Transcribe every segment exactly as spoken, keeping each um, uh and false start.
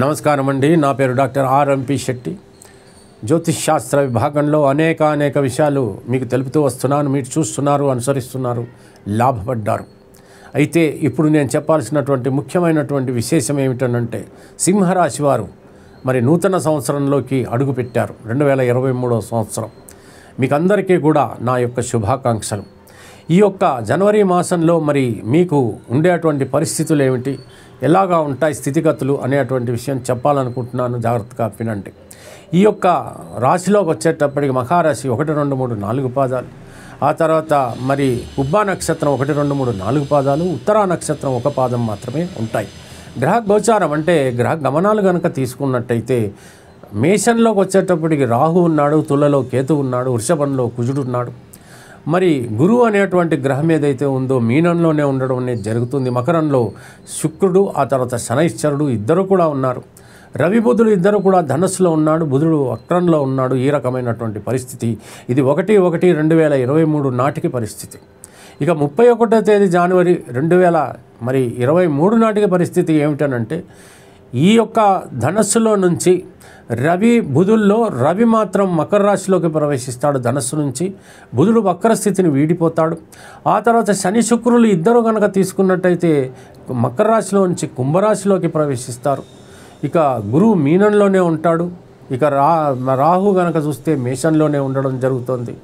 నమస్కారం అండి, నా పేరు డాక్టర్ ఆర్ఎంపి శెట్టి. జ్యోతిష్ శాస్త్ర విభాగంలో అనేక అనేక విషయాలు మీకు తెలుపుతూ వస్తున్నాను. మీరు చూస్తున్నారు, అనుసరిస్తున్నారు, లాభపడ్డారు. అయితే ఇప్పుడు నేను చెప్పాల్సినటువంటి ముఖ్యమైనటువంటి విశేషం ఏమిటంటే, సింహరాశి వారు మరి నూతన సంవత్సరంలోకి అడుగుపెట్టారు. రెండు వేల ఇరవై మూడవ సంవత్సరం మీకందరికీ కూడా నా యొక్క శుభాకాంక్షలు. ఈ యొక్క జనవరి మాసంలో మరి మీకు ఉండేటువంటి పరిస్థితులు ఏమిటి, ఎలాగా ఉంటాయి స్థితిగతులు అనేటువంటి విషయం చెప్పాలనుకుంటున్నాను. జాగ్రత్తగా వినండి. ఈ యొక్క రాశిలోకి వచ్చేటప్పటికి మఖారాశి ఒకటి రెండు మూడు నాలుగు పాదాలు, ఆ తర్వాత మరి ఉబ్బా నక్షత్రం ఒకటి రెండు మూడు నాలుగు పాదాలు, ఉత్తరా నక్షత్రం ఒక పాదం మాత్రమే ఉంటాయి. గ్రహ గోచారం అంటే గ్రహ గమనాలు కనుక తీసుకున్నట్టయితే మేషంలోకి వచ్చేటప్పటికి రాహు ఉన్నాడు, తులలో కేతు ఉన్నాడు, వృషభంలో కుజుడు ఉన్నాడు. మరి గురువు అనేటువంటి గ్రహం ఏదైతే ఉందో మీనంలోనే ఉండడం అనేది జరుగుతుంది. మకరంలో శుక్రుడు, ఆ తర్వాత శనైశ్చరుడు ఇద్దరు కూడా ఉన్నారు. రవి బుధుడు ఇద్దరు కూడా ధనస్సులో ఉన్నాడు, బుధుడు వక్రంలో ఉన్నాడు. ఈ రకమైనటువంటి పరిస్థితి ఇది ఒకటి ఒకటి రెండు వేల ఇరవై మూడు నాటికి పరిస్థితి. ఇక ముప్పై ఒకటో తేదీ జనవరి రెండు వేల మరి ఇరవై మూడు నాటికి పరిస్థితి ఏమిటనంటే, ఈ యొక్క ధనస్సులో నుంచి రవి బుధుల్లో రవి మాత్రం మకర రాశిలోకి ప్రవేశిస్తాడు. ధనస్సు నుంచి బుధుడు వక్ర స్థితిని వీడిపోతాడు. ఆ తర్వాత శని శుక్రులు ఇద్దరు కనుక తీసుకున్నట్టయితే మకర రాశిలో నుంచి కుంభరాశిలోకి ప్రవేశిస్తారు. ఇక గురువు మీనంలోనే ఉంటాడు. ఇక రా రాహు కనుక చూస్తే మేషంలోనే ఉండడం జరుగుతుంది.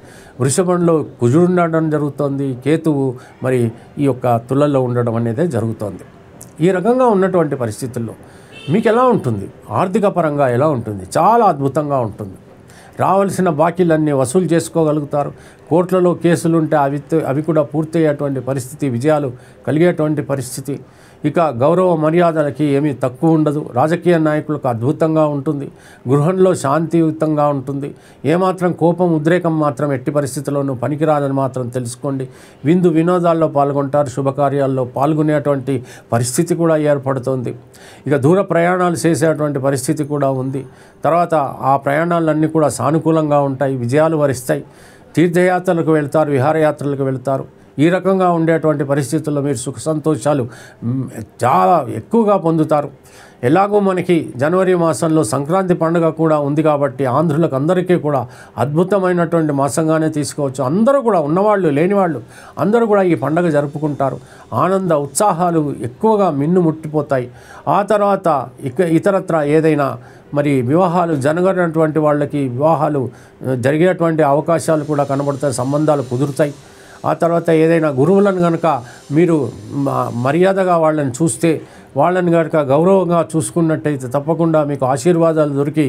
వృషభంలో కుజుడు ఉండడం జరుగుతుంది. కేతువు మరి ఈ యొక్క తులలో ఉండడం అనేది జరుగుతుంది. ఈ రకంగా ఉన్నటువంటి పరిస్థితుల్లో మీకు ఎలా ఉంటుంది, ఆర్థిక పరంగా ఎలా ఉంటుంది? చాలా అద్భుతంగా ఉంటుంది. రావాల్సిన బాకీలన్నీ వసూలు చేసుకోగలుగుతారు. కోర్టులలో కేసులు ఉంటే అవి అవి కూడా పూర్తయ్యేటువంటి పరిస్థితి, విజయాలు కలిగేటువంటి పరిస్థితి. ఇక గౌరవ మర్యాదలకి ఏమీ తక్కువ ఉండదు. రాజకీయ నాయకులకు అద్భుతంగా ఉంటుంది. గృహంలో శాంతియుతంగా ఉంటుంది. ఏమాత్రం కోపం, ఉద్రేకం మాత్రం ఎట్టి పరిస్థితుల్లోనూ పనికిరాదని మాత్రం తెలుసుకోండి. విందు వినోదాల్లో పాల్గొంటారు. శుభకార్యాల్లో పాల్గొనేటువంటి పరిస్థితి కూడా ఏర్పడుతుంది. ఇక దూర ప్రయాణాలు చేసేటువంటి పరిస్థితి కూడా ఉంది. తర్వాత ఆ ప్రయాణాలన్నీ కూడా సానుకూలంగా ఉంటాయి, విజయాలు వరిస్తాయి. తీర్థయాత్రలకు వెళ్తారు, విహారయాత్రలకు వెళ్తారు. ఈ రకంగా ఉండేటువంటి పరిస్థితుల్లో మీరు సుఖ సంతోషాలు చాలా ఎక్కువగా పొందుతారు. ఎలాగో మనకి జనవరి మాసంలో సంక్రాంతి పండుగ కూడా ఉంది కాబట్టి ఆంధ్రులకు అందరికీ కూడా అద్భుతమైనటువంటి మాసంగానే తీసుకోవచ్చు. అందరూ కూడా ఉన్నవాళ్ళు లేనివాళ్ళు అందరూ కూడా ఈ పండుగ జరుపుకుంటారు. ఆనంద ఉత్సాహాలు ఎక్కువగా మిన్ను ముట్టిపోతాయి. ఆ తర్వాత ఇక ఇతరత్ర ఏదైనా మరి వివాహాలు జరగనటువంటి వాళ్ళకి వివాహాలు జరిగేటువంటి అవకాశాలు కూడా కనబడతాయి, సంబంధాలు కుదురుతాయి. ఆ తర్వాత ఏదైనా గురువులను కనుక మీరు మర్యాదగా వాళ్ళని చూస్తే, వాళ్ళని కనుక గౌరవంగా చూసుకున్నట్టయితే తప్పకుండా మీకు ఆశీర్వాదాలు దొరికి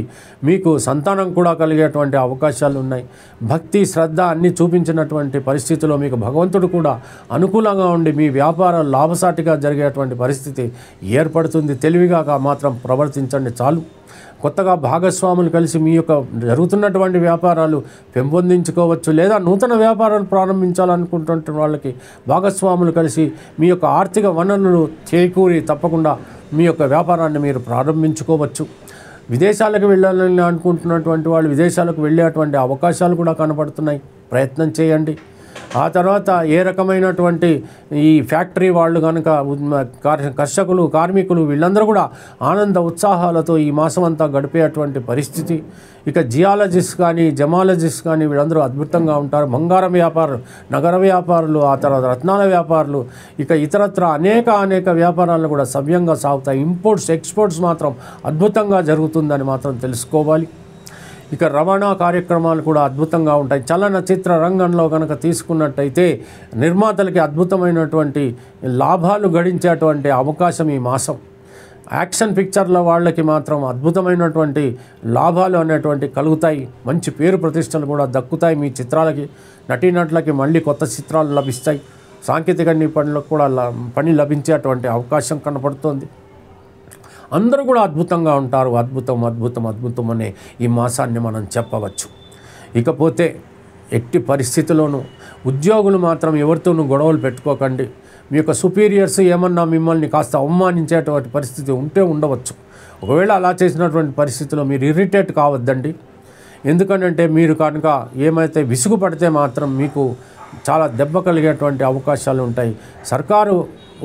మీకు సంతానం కూడా కలిగేటువంటి అవకాశాలు ఉన్నాయి. భక్తి శ్రద్ధ అన్నీ చూపించినటువంటి పరిస్థితిలో మీకు భగవంతుడు కూడా అనుకూలంగా ఉండి మీ వ్యాపారం లాభసాటిగా జరిగేటువంటి పరిస్థితి ఏర్పడుతుంది. తెలివిగా మాత్రం ప్రవర్తించండి చాలు. కొత్తగా భాగస్వాములు కలిసి మీ యొక్క జరుగుతున్నటువంటి వ్యాపారాలు పెంపొందించుకోవచ్చు. లేదా నూతన వ్యాపారాలు ప్రారంభించాలనుకుంటున్న వాళ్ళకి భాగస్వాములు కలిసి మీ యొక్క ఆర్థిక వనరులను చేకూరి తప్పకుండా మీ యొక్క వ్యాపారాన్ని మీరు ప్రారంభించుకోవచ్చు. విదేశాలకు వెళ్ళాలని అనుకుంటున్నటువంటి వాళ్ళు విదేశాలకు వెళ్ళేటువంటి అవకాశాలు కూడా కనబడుతున్నాయి, ప్రయత్నం చేయండి. ఆ తర్వాత ఏ రకమైనటువంటి ఈ ఫ్యాక్టరీ వాళ్ళు కనుక కర్షకులు, కార్మికులు వీళ్ళందరూ కూడా ఆనంద ఉత్సాహాలతో ఈ మాసం అంతా గడిపేటువంటి పరిస్థితి. ఇక జియాలజిస్ట్ కానీ, జమాలజిస్ట్ కానీ వీళ్ళందరూ అద్భుతంగా ఉంటారు. బంగారం వ్యాపారులు, నగర వ్యాపారులు, ఆ తర్వాత రత్నాల వ్యాపారులు, ఇక ఇతరత్ర అనేక అనేక వ్యాపారాలు కూడా సవ్యంగా సాగుతాయి. ఇంపోర్ట్స్ ఎక్స్పోర్ట్స్ మాత్రం అద్భుతంగా జరుగుతుందని మాత్రం తెలుసుకోవాలి. ఇక రవాణా కార్యక్రమాలు కూడా అద్భుతంగా ఉంటాయి. చలనచిత్ర రంగంలో కనుక తీసుకున్నట్టయితే నిర్మాతలకి అద్భుతమైనటువంటి లాభాలు గడించేటువంటి అవకాశం ఈ మాసం. యాక్షన్ పిక్చర్ల వాళ్ళకి మాత్రం అద్భుతమైనటువంటి లాభాలు అనేటువంటి కలుగుతాయి. మంచి పేరు ప్రతిష్టలు కూడా దక్కుతాయి మీ చిత్రాలకి. నటీనటులకి మళ్ళీ కొత్త చిత్రాలు లభిస్తాయి. సాంకేతిక నిపుణులకు కూడా పని లభించేటువంటి అవకాశం కనపడుతుంది. అందరూ కూడా అద్భుతంగా ఉంటారు. అద్భుతం అద్భుతం అద్భుతం అనే ఈ మాసాన్ని మనం చెప్పవచ్చు. ఇకపోతే ఎట్టి పరిస్థితుల్లోనూ ఉద్యోగులు మాత్రం ఎవరితోనూ గొడవలు పెట్టుకోకండి. మీ యొక్క సుపీరియర్స్ ఏమన్నా మిమ్మల్ని కాస్త అవమానించేటువంటి పరిస్థితి ఉంటే ఉండవచ్చు. ఒకవేళ అలా చేసినటువంటి పరిస్థితిలో మీరు ఇరిటేట్ కావద్దండి. ఎందుకంటే మీరు కనుక ఏమైతే విసుగు పడితే మాత్రం మీకు చాలా దెబ్బ కలిగేటువంటి అవకాశాలు ఉంటాయి. సర్కారు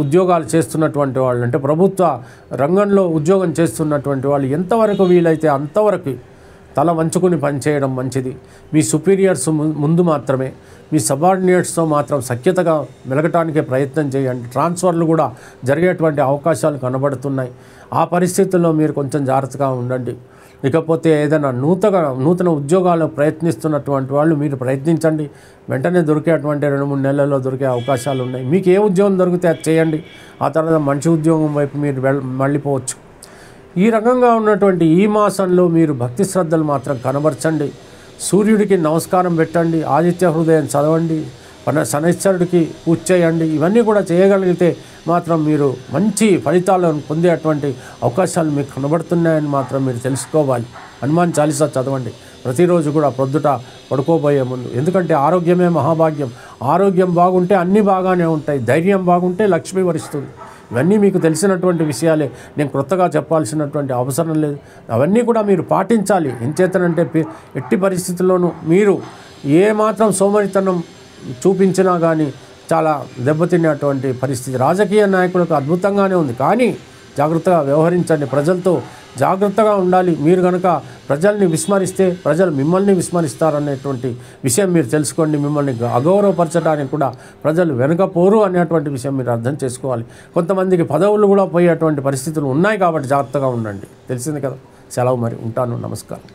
ఉద్యోగాలు చేస్తున్నటువంటి వాళ్ళు అంటే ప్రభుత్వ రంగంలో ఉద్యోగం చేస్తున్నటువంటి వాళ్ళు ఎంతవరకు వీలైతే అంతవరకు తల వంచుకొని పని చేయడం మంచిది. మీ సుపీరియర్స్ ముందు మాత్రమే, మీ సబార్డినేట్స్తో మాత్రం సఖ్యతగా మెలగటానికే ప్రయత్నం చేయండి. ట్రాన్స్ఫర్లు కూడా జరిగేటువంటి అవకాశాలు కనబడుతున్నాయి. ఆ పరిస్థితుల్లో మీరు కొంచెం జాగ్రత్తగా ఉండండి. ఇకపోతే ఏదైనా నూతన నూతన ఉద్యోగాలు ప్రయత్నిస్తున్నటువంటి వాళ్ళు మీరు ప్రయత్నించండి. వెంటనే దొరికేటువంటి రెండు మూడు నెలల్లో దొరికే అవకాశాలు ఉన్నాయి. మీకు ఏ ఉద్యోగం దొరికితే అది చేయండి. ఆ తర్వాత మంచి ఉద్యోగం వైపు మీరు మళ్ళీపోవచ్చు. ఈ రకంగా ఉన్నటువంటి ఈ మాసంలో మీరు భక్తి శ్రద్ధలు మాత్రం కనబరచండి. సూర్యుడికి నమస్కారం పెట్టండి, ఆదిత్య హృదయం చదవండి, మన శనైశ్వరుడికి పూజ చేయండి. ఇవన్నీ కూడా చేయగలిగితే మాత్రం మీరు మంచి ఫలితాలను పొందేటువంటి అవకాశాలు మీకు కనబడుతున్నాయని మాత్రం మీరు తెలుసుకోవాలి. హనుమాన్ చాలీసా చదవండి ప్రతిరోజు కూడా పొద్దుట పడుకోబోయే ముందు. ఎందుకంటే ఆరోగ్యమే మహాభాగ్యం. ఆరోగ్యం బాగుంటే అన్నీ బాగానే ఉంటాయి. ధైర్యం బాగుంటే లక్ష్మి వరిస్తుంది. ఇవన్నీ మీకు తెలిసినటువంటి విషయాలే, నేను క్రొత్తగా చెప్పాల్సినటువంటి అవసరం లేదు. అవన్నీ కూడా మీరు పాటించాలి. ఎంచేతనంటే ఎట్టి పరిస్థితుల్లోనూ మీరు ఏ మాత్రం సోమరితనం చూపించినా కానీ చాలా దెబ్బతినేటువంటి పరిస్థితి. రాజకీయ నాయకులకు అద్భుతంగానే ఉంది, కానీ జాగ్రత్తగా వ్యవహరించండి. ప్రజలతో జాగ్రత్తగా ఉండాలి. మీరు కనుక ప్రజల్ని విస్మరిస్తే ప్రజలు మిమ్మల్ని విస్మరిస్తారనేటువంటి విషయం మీరు తెలుసుకోండి. మిమ్మల్ని అగౌరవపరచడానికి కూడా ప్రజలు వెనుకపోరు అనేటువంటి విషయం మీరు అర్థం చేసుకోవాలి. కొంతమందికి పదవులు కూడా పోయేటువంటి పరిస్థితులు ఉన్నాయి, కాబట్టి జాగ్రత్తగా ఉండండి. తెలిసింది కదా. సెలవు మరి, ఉంటాను. నమస్కారం.